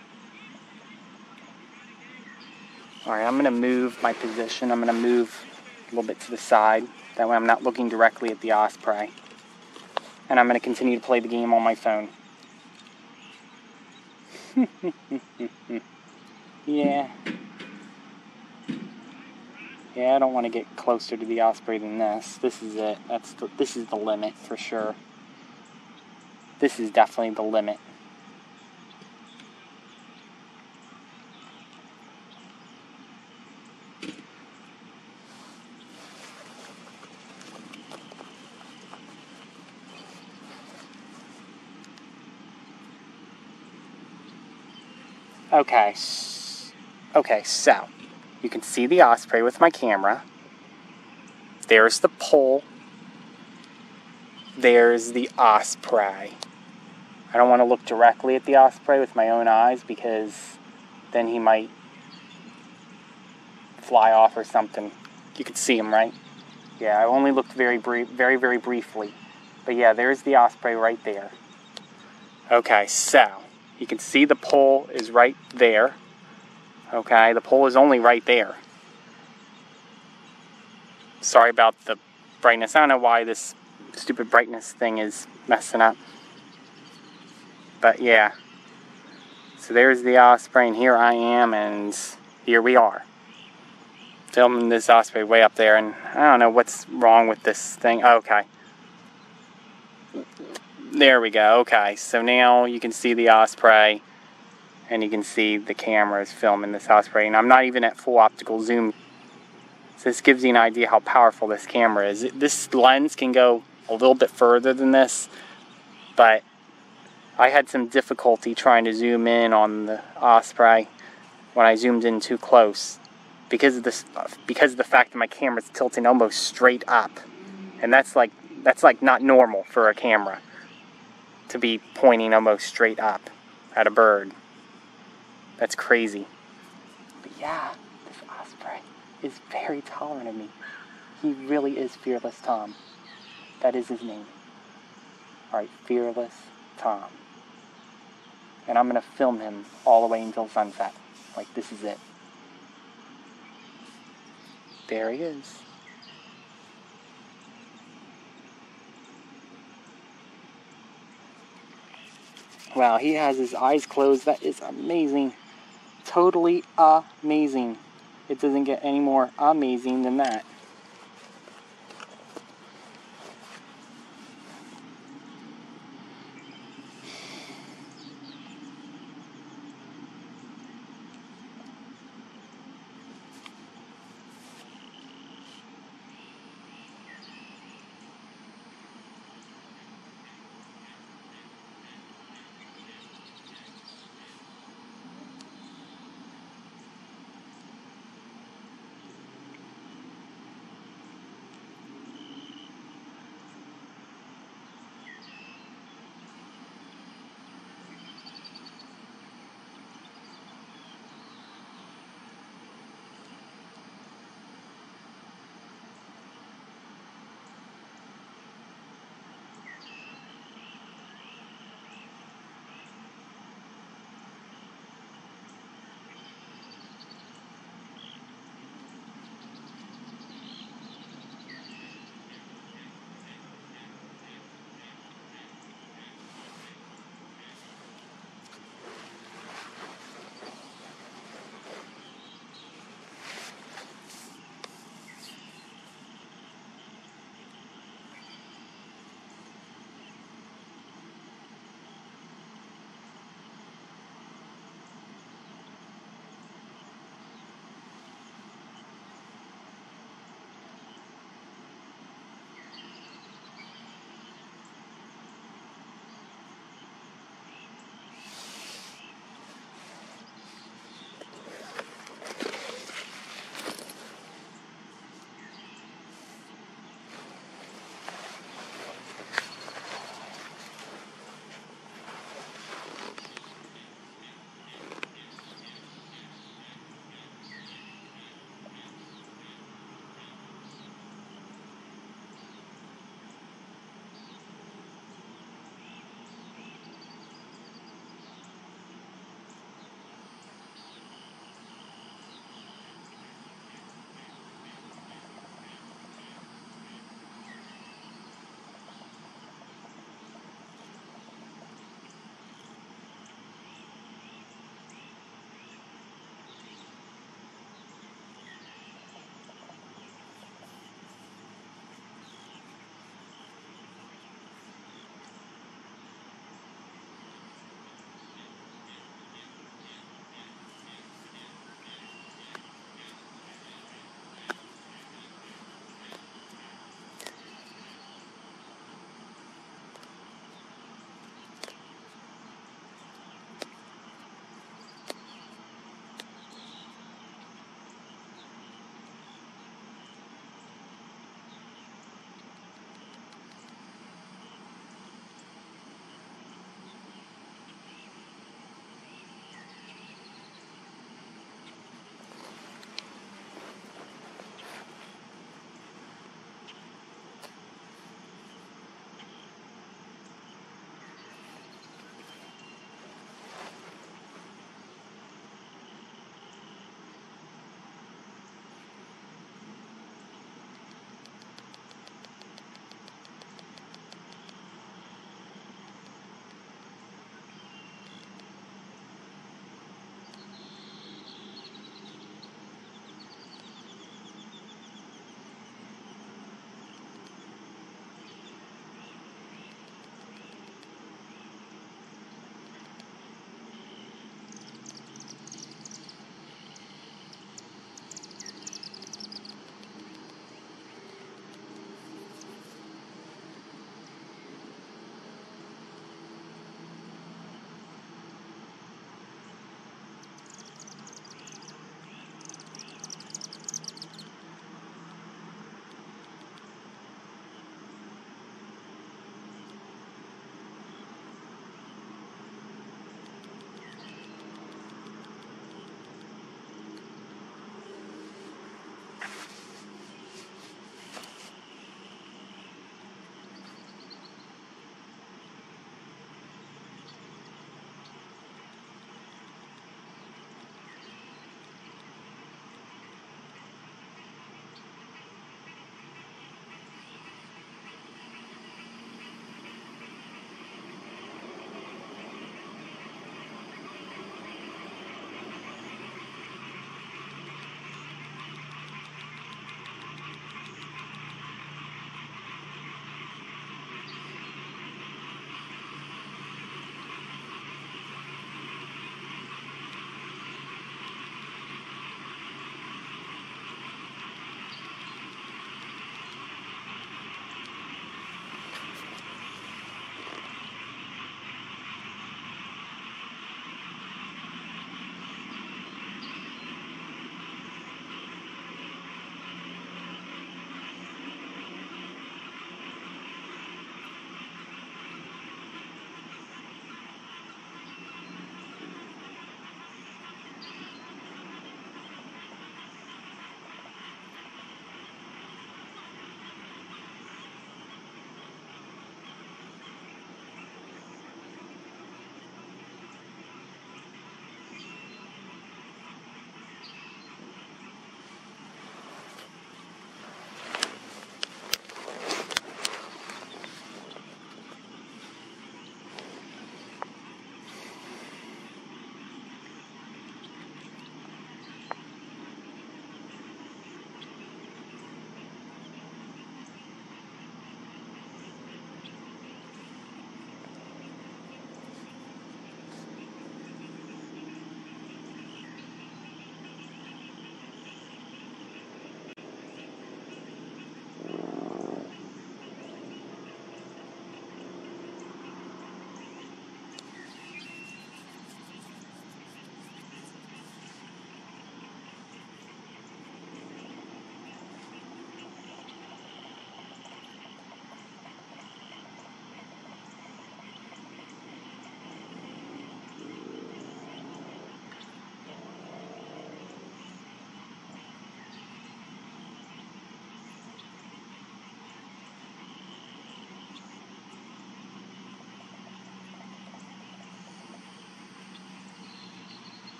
Alright, I'm going to move my position. I'm going to move a little bit to the side. That way I'm not looking directly at the osprey. And I'm going to continue to play the game on my phone. Yeah. Yeah, I don't want to get closer to the osprey than this. This is it. That's the, this is the limit for sure. This is definitely the limit. Okay. Okay, so, you can see the osprey with my camera. There's the pole. There's the osprey. I don't want to look directly at the osprey with my own eyes because then he might fly off or something. You could see him, right? Yeah, I only looked very brief, very, very briefly. But yeah, there's the osprey right there. Okay, so you can see the pole is right there. Okay, the pole is only right there. Sorry about the brightness. I don't know why this stupid brightness thing is messing up. But yeah, so there's the osprey, and here I am, and here we are. Filming this osprey way up there, and I don't know what's wrong with this thing. Okay. There we go. Okay, so now you can see the osprey, and you can see the camera is filming this osprey, and I'm not even at full optical zoom. So this gives you an idea how powerful this camera is. This lens can go a little bit further than this, but I had some difficulty trying to zoom in on the osprey when I zoomed in too close because of this, because of the fact that my camera's tilting almost straight up, and that's like that's like not normal for a camera to be pointing almost straight up at a bird. That's crazy. But yeah, this osprey is very tolerant of me. He really is Fearless Tom. That is his name. All right, Fearless Tom. And I'm going to film him all the way until sunset. Like, this is it. There he is. Wow, he has his eyes closed. That is amazing. Totally amazing. It doesn't get any more amazing than that.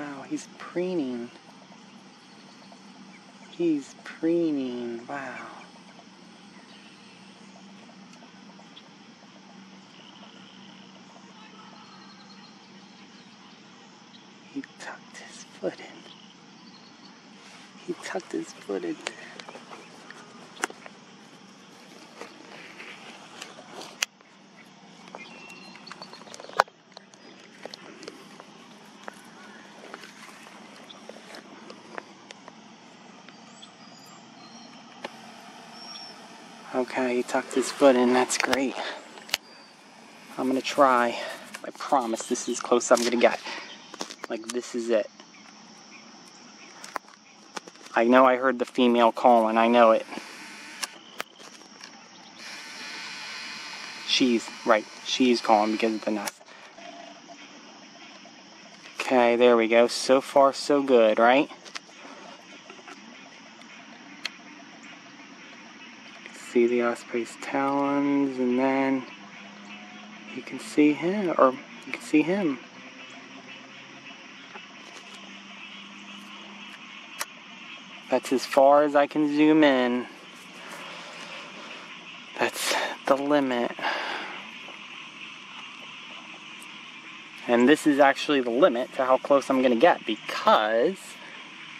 Wow, he's preening. He's preening. Wow. He tucked his foot in. He tucked his foot in. Okay, he tucked his foot in. That's great. I'm gonna try. I promise this is close I'm gonna get. Like, this is it. I know I heard the female calling. I know it. She's, right, she's calling because of the nest. Okay, there we go. So far, so good, right? See the osprey's talons, and then you can see him, or you can see him. That's as far as I can zoom in. That's the limit. And this is actually the limit to how close I'm going to get, because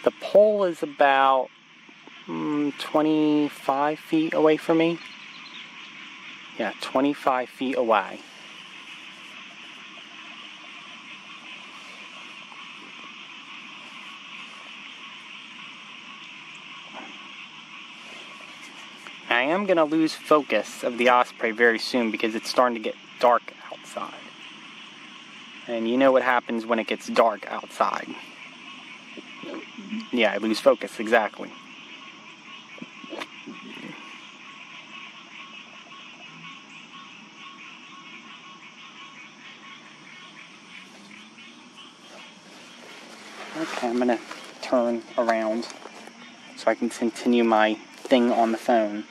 the pole is about mm, twenty-five feet away from me. Yeah, twenty-five feet away. I am going to lose focus of the osprey very soon because it's starting to get dark outside. And you know what happens when it gets dark outside. Yeah, I lose focus, exactly. Okay, I'm going to turn around so I can continue my thing on the phone.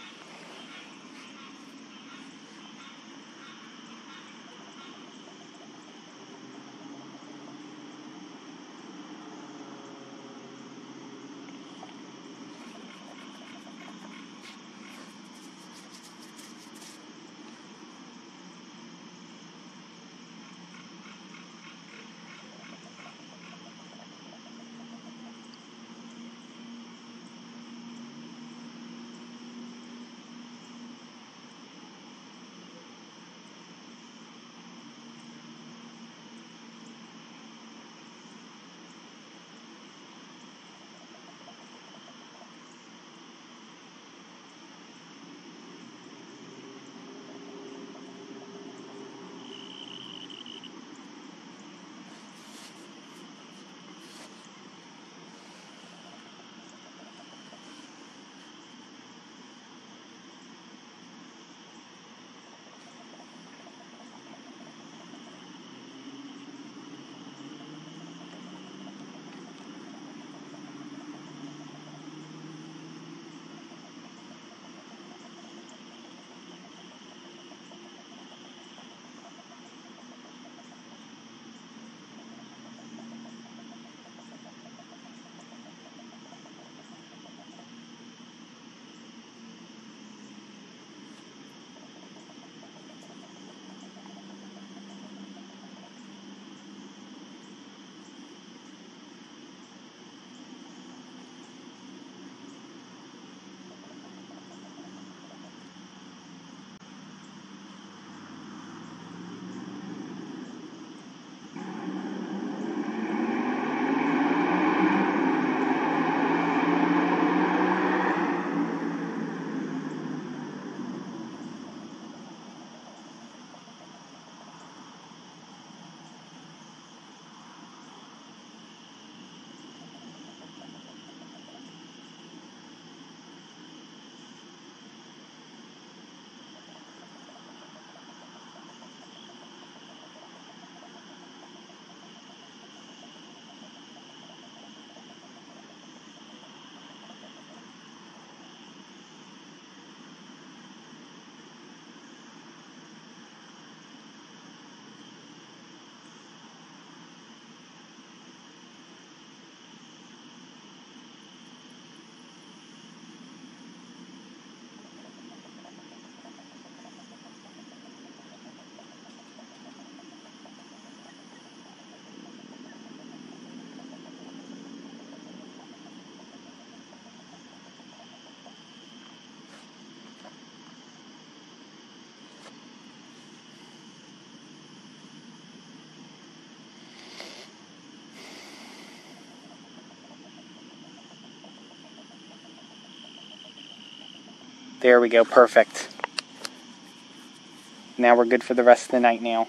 There we go, perfect. Now we're good for the rest of the night now.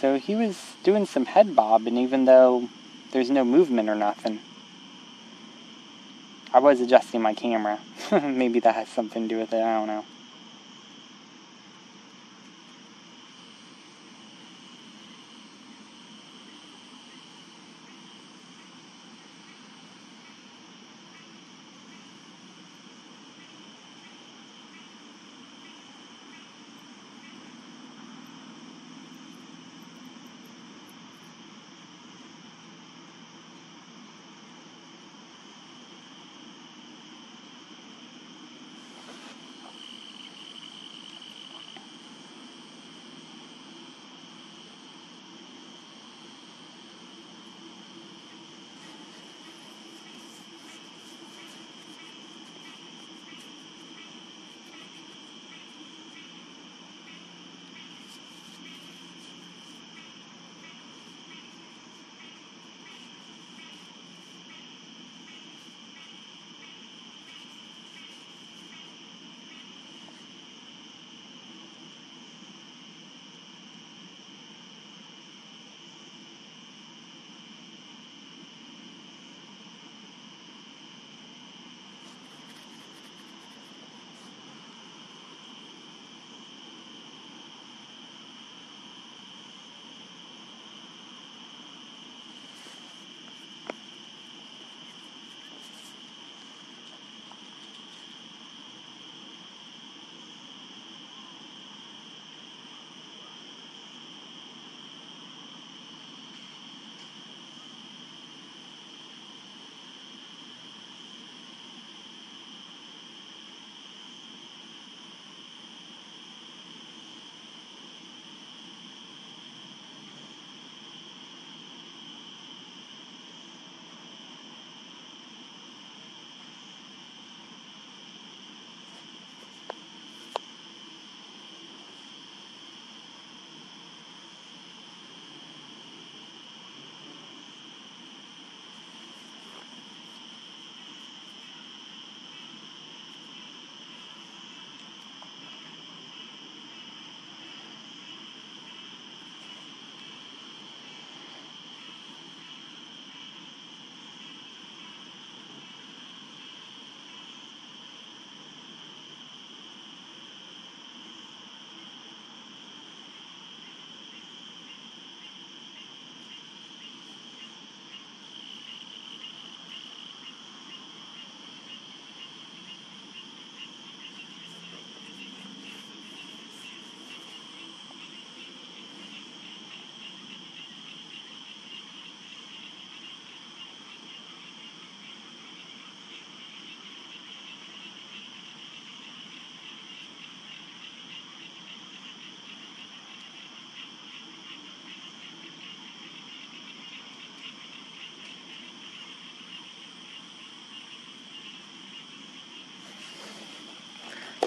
So he was doing some head bob, and even though there's no movement or nothing, I was adjusting my camera. Maybe that has something to do with it, I don't know.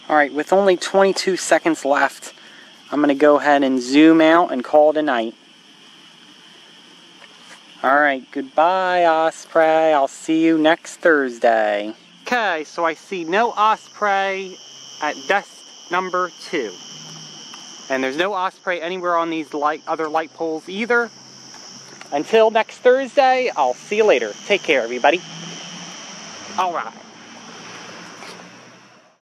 Alright, with only twenty-two seconds left, I'm going to go ahead and zoom out and call it a night. Alright, goodbye Osprey, I'll see you next Thursday. Okay, so I see no Osprey at desk number two. And there's no Osprey anywhere on these light, other light poles either. Until next Thursday, I'll see you later. Take care, everybody. Alright.